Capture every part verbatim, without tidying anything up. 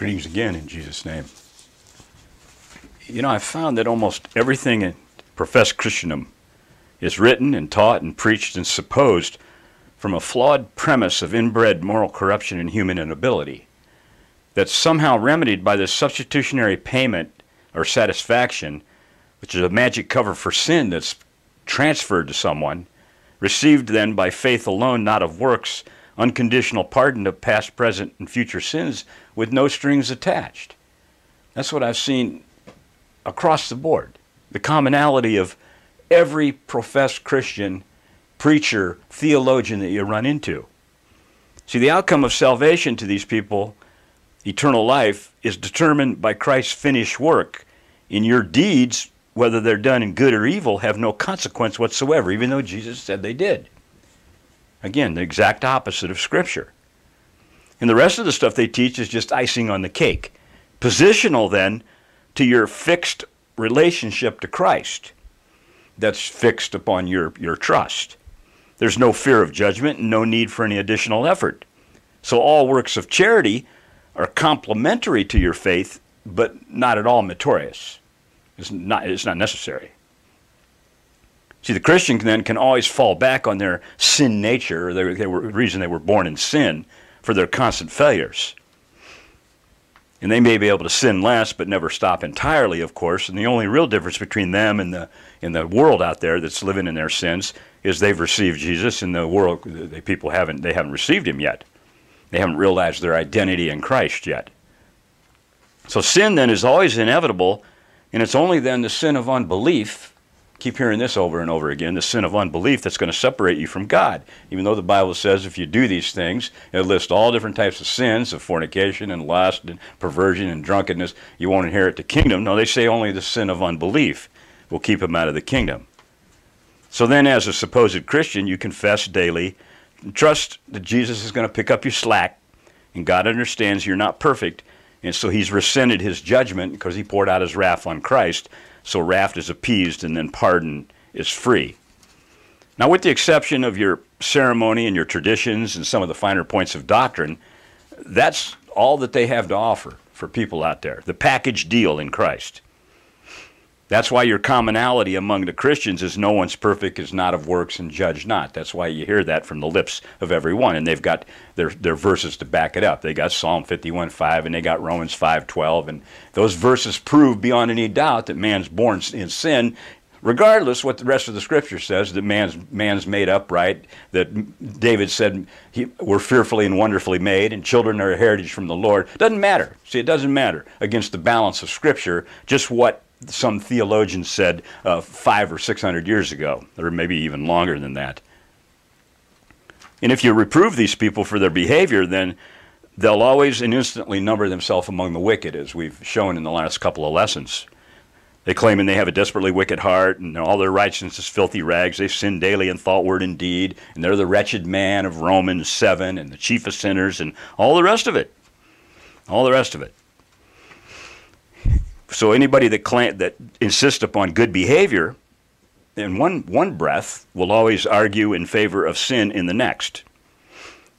Greetings again in Jesus' name. You know, I've found that almost everything in professed Christendom is written and taught and preached and supposed from a flawed premise of inbred moral corruption and human inability that's somehow remedied by this substitutionary payment or satisfaction, which is a magic cover for sin that's transferred to someone, received then by faith alone, not of works, unconditional pardon of past, present, and future sins with no strings attached. That's what I've seen across the board. The commonality of every professed Christian, preacher, theologian that you run into. See, the outcome of salvation to these people, eternal life, is determined by Christ's finished work. In your deeds, whether they're done in good or evil, have no consequence whatsoever, even though Jesus said they did. Again, the exact opposite of Scripture. And the rest of the stuff they teach is just icing on the cake. Positional, then, to your fixed relationship to Christ that's fixed upon your, your trust. There's no fear of judgment and no need for any additional effort. So all works of charity are complementary to your faith, but not at all meritorious. It's not, it's not necessary. See, the Christian then can always fall back on their sin nature, or they, they were, the reason they were born in sin, for their constant failures. And they may be able to sin less, but never stop entirely, of course. And the only real difference between them and the, and the world out there that's living in their sins is they've received Jesus, and the world, the people haven't, they haven't received him yet. They haven't realized their identity in Christ yet. So sin then is always inevitable, and it's only then the sin of unbelief, keep hearing this over and over again, the sin of unbelief that's going to separate you from God. Even though the Bible says if you do these things, it lists all different types of sins, of fornication and lust and perversion and drunkenness, you won't inherit the kingdom. No, they say only the sin of unbelief will keep him out of the kingdom. So then as a supposed Christian, you confess daily, trust that Jesus is going to pick up your slack, and God understands you're not perfect, and so he's rescinded his judgment because he poured out his wrath on Christ. So wrath is appeased, and then pardon is free. Now, with the exception of your ceremony and your traditions and some of the finer points of doctrine, that's all that they have to offer for people out there, the package deal in Christ. That's why your commonality among the Christians is no one's perfect, is not of works, and judge not. That's why you hear that from the lips of everyone, and they've got their, their verses to back it up. They got Psalm fifty-one five, and they got Romans five twelve, and those verses prove beyond any doubt that man's born in sin, regardless what the rest of the Scripture says, that man's, man's made upright, that David said he, we're fearfully and wonderfully made, and children are a heritage from the Lord. Doesn't matter. See, it doesn't matter against the balance of Scripture, just what some theologians said uh, five or six hundred years ago, or maybe even longer than that. And if you reprove these people for their behavior, then they'll always and instantly number themselves among the wicked, as we've shown in the last couple of lessons. They claim and they have a desperately wicked heart, and all their righteousness is filthy rags. They sin daily in thought, word, and deed, and they're the wretched man of Romans seven, and the chief of sinners, and all the rest of it. All the rest of it. So anybody that claim, that insists upon good behavior in one, one breath will always argue in favor of sin in the next.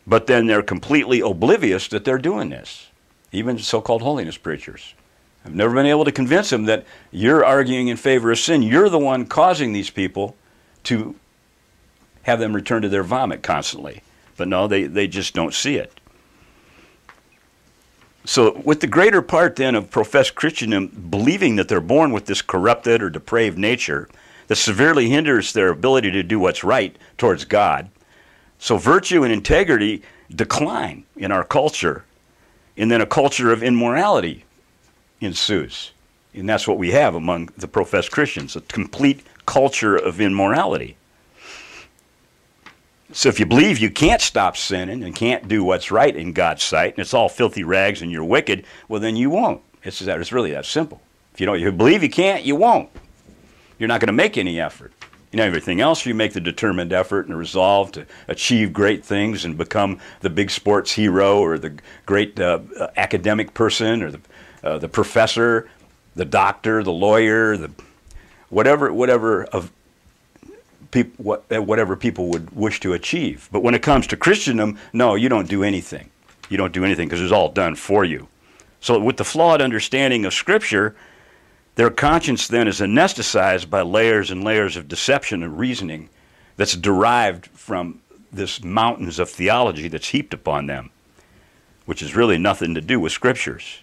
But then they're completely oblivious that they're doing this, even so-called holiness preachers. I've never been able to convince them that you're arguing in favor of sin. You're the one causing these people to have them return to their vomit constantly. But no, they, they just don't see it. So with the greater part then of professed Christendom believing that they're born with this corrupted or depraved nature that severely hinders their ability to do what's right towards God, so virtue and integrity decline in our culture, and then a culture of immorality ensues. And that's what we have among the professed Christians, a complete culture of immorality. So if you believe you can't stop sinning and can't do what's right in God's sight, and it's all filthy rags and you're wicked, well, then you won't. It's, that, it's really that simple. If you don't you believe you can't, you won't. You're not going to make any effort. You know, everything else, you make the determined effort and the resolve to achieve great things and become the big sports hero or the great uh, academic person or the, uh, the professor, the doctor, the lawyer, the whatever, whatever of People, what, whatever people would wish to achieve. But when it comes to Christendom, no, you don't do anything. You don't do anything because it's all done for you. So with the flawed understanding of Scripture, their conscience then is anesthetized by layers and layers of deception and reasoning that's derived from this mountains of theology that's heaped upon them, which is really nothing to do with Scriptures.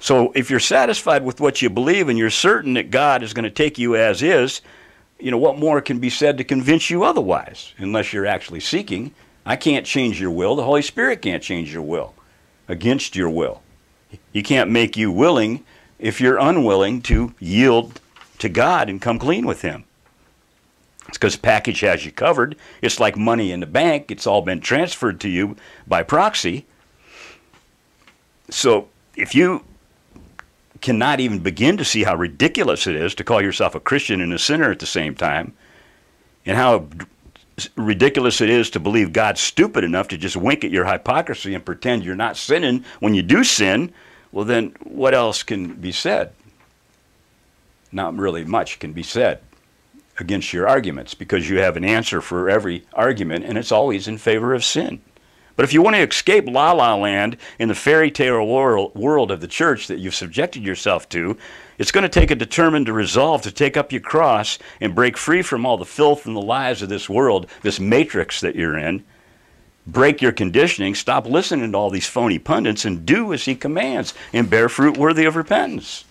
So if you're satisfied with what you believe and you're certain that God is going to take you as is, you know, what more can be said to convince you otherwise, unless you're actually seeking? I can't change your will. The Holy Spirit can't change your will against your will. He can't make you willing if you're unwilling to yield to God and come clean with Him. It's because the package has you covered. It's like money in the bank. It's all been transferred to you by proxy. So if you cannot even begin to see how ridiculous it is to call yourself a Christian and a sinner at the same time, and how ridiculous it is to believe God's stupid enough to just wink at your hypocrisy and pretend you're not sinning when you do sin, well then what else can be said? Not really much can be said against your arguments, because you have an answer for every argument, and it's always in favor of sin. But if you want to escape La La Land in the fairy tale world of the church that you've subjected yourself to, it's going to take a determined resolve to take up your cross and break free from all the filth and the lies of this world, this matrix that you're in. Break your conditioning, stop listening to all these phony pundits, and do as He commands, and bear fruit worthy of repentance.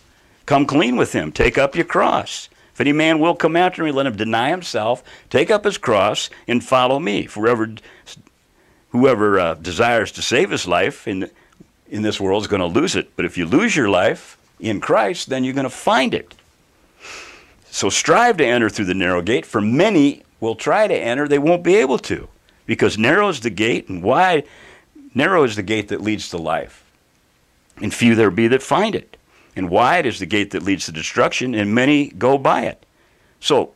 Come clean with Him, take up your cross. If any man will come after me, let him deny himself, take up his cross, and follow me. Forever... Whoever uh, desires to save his life in, in this world is going to lose it. But if you lose your life in Christ, then you're going to find it. So strive to enter through the narrow gate, for many will try to enter. They won't be able to, because narrow is the gate, and wide, narrow is the gate that leads to life, and few there be that find it. And wide is the gate that leads to destruction, and many go by it. So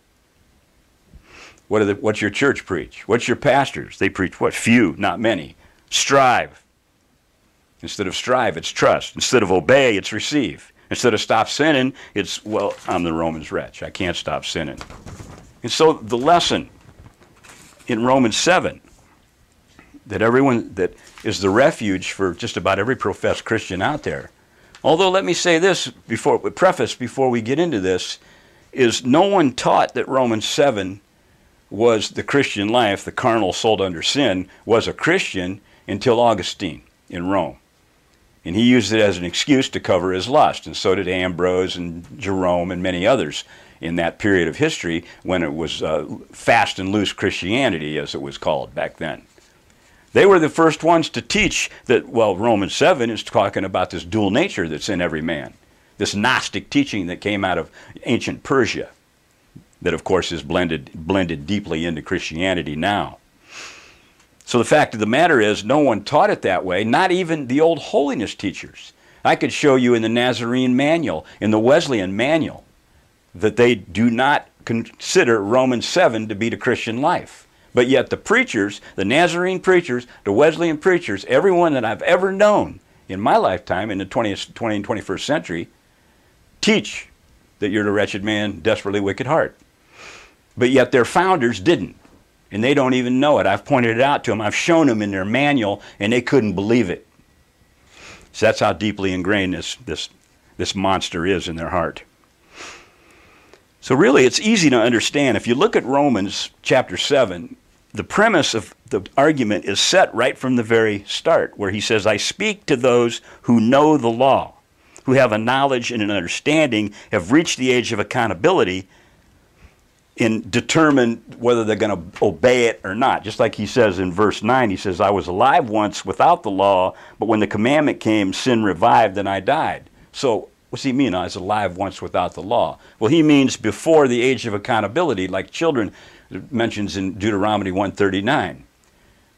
What are the, what's your church preach? What's your pastors? They preach what? Few, not many. Strive. Instead of strive, it's trust. Instead of obey, it's receive. Instead of stop sinning, it's, well, I'm the Romans wretch. I can't stop sinning. And so the lesson in Romans seven, that everyone that is the refuge for just about every professed Christian out there, although let me say this before, preface before we get into this, is no one taught that Romans seven was the Christian life, the carnal sold under sin, was a Christian until Augustine in Rome. And he used it as an excuse to cover his lust, and so did Ambrose and Jerome and many others in that period of history when it was uh, fast and loose Christianity, as it was called back then. They were the first ones to teach that, well, Romans seven is talking about this dual nature that's in every man, this Gnostic teaching that came out of ancient Persia, that of course is blended, blended deeply into Christianity now. So the fact of the matter is, no one taught it that way, not even the old holiness teachers. I could show you in the Nazarene manual, in the Wesleyan manual, that they do not consider Romans seven to be the Christian life. But yet the preachers, the Nazarene preachers, the Wesleyan preachers, everyone that I've ever known in my lifetime in the twentieth, twentieth and twenty-first century, teach that you're the wretched man, desperately wicked heart. But yet their founders didn't, and they don't even know it. I've pointed it out to them. I've shown them in their manual, and they couldn't believe it. So that's how deeply ingrained this, this, this monster is in their heart. So really, it's easy to understand. If you look at Romans chapter seven, the premise of the argument is set right from the very start, where he says, I speak to those who know the law, who have a knowledge and an understanding, have reached the age of accountability, and determine whether they're going to obey it or not. Just like he says in verse nine, he says, I was alive once without the law, but when the commandment came, sin revived and I died. So what's he mean, I was alive once without the law? Well, he means before the age of accountability, like children, it mentions in Deuteronomy one thirty-nine.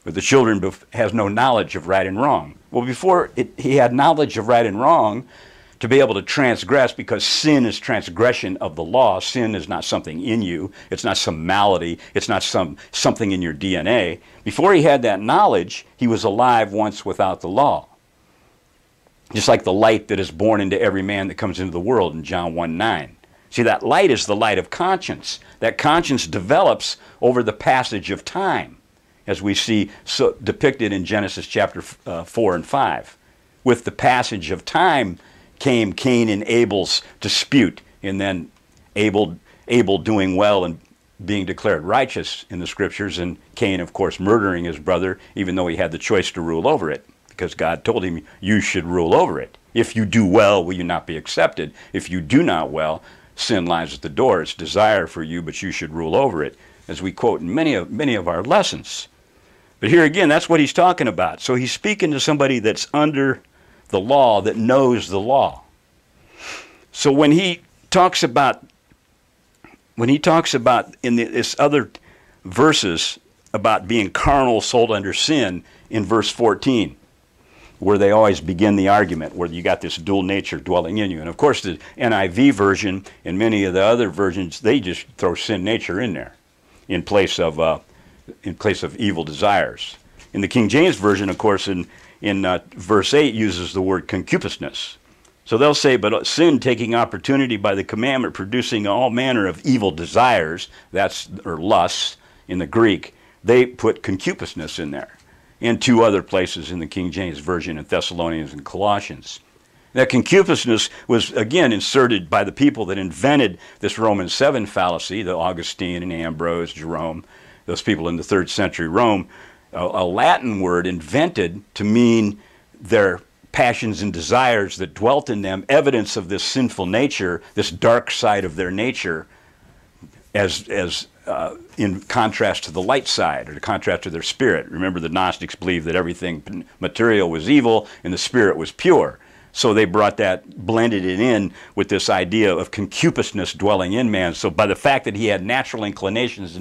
But the children has no knowledge of right and wrong. Well, before it, he had knowledge of right and wrong, to be able to transgress, because sin is transgression of the law. Sin is not something in you. It's not some malady. It's not some something in your D N A. Before he had that knowledge, he was alive once without the law. Just like the light that is born into every man that comes into the world in John one nine. See, that light is the light of conscience. That conscience develops over the passage of time, as we see so depicted in Genesis chapter uh, four and five. with the passage of time came Cain and Abel's dispute, and then Abel, Abel doing well and being declared righteous in the scriptures, and Cain, of course, murdering his brother, even though he had the choice to rule over it, because God told him, you should rule over it. If you do well, will you not be accepted? If you do not well, sin lies at the door. It's desire for you, but you should rule over it, as we quote in many of, many of our lessons. But here again, that's what he's talking about. So he's speaking to somebody that's under the law, that knows the law. So when he talks about, when he talks about in this other verses about being carnal, sold under sin, in verse fourteen, where they always begin the argument, where you got this dual nature dwelling in you. And of course, the N I V version and many of the other versions, they just throw sin nature in there in place of, uh, in place of evil desires. In the King James version, of course, in, in uh, verse eight uses the word concupiscence. So they'll say, but sin taking opportunity by the commandment, producing all manner of evil desires, that's, or lusts in the Greek, they put concupiscence in there, and two other places in the King James Version, in Thessalonians and Colossians. That concupiscence was, again, inserted by the people that invented this Romans seven fallacy, the Augustine and Ambrose, Jerome, those people in the third century Rome, a, a Latin word invented to mean their passions and desires that dwelt in them, evidence of this sinful nature, this dark side of their nature, as, as Uh, in contrast to the light side, or the contrast to their spirit. Remember, the Gnostics believed that everything material was evil and the spirit was pure. So they brought that, blended it in with this idea of concupiscence dwelling in man. So by the fact that he had natural inclinations and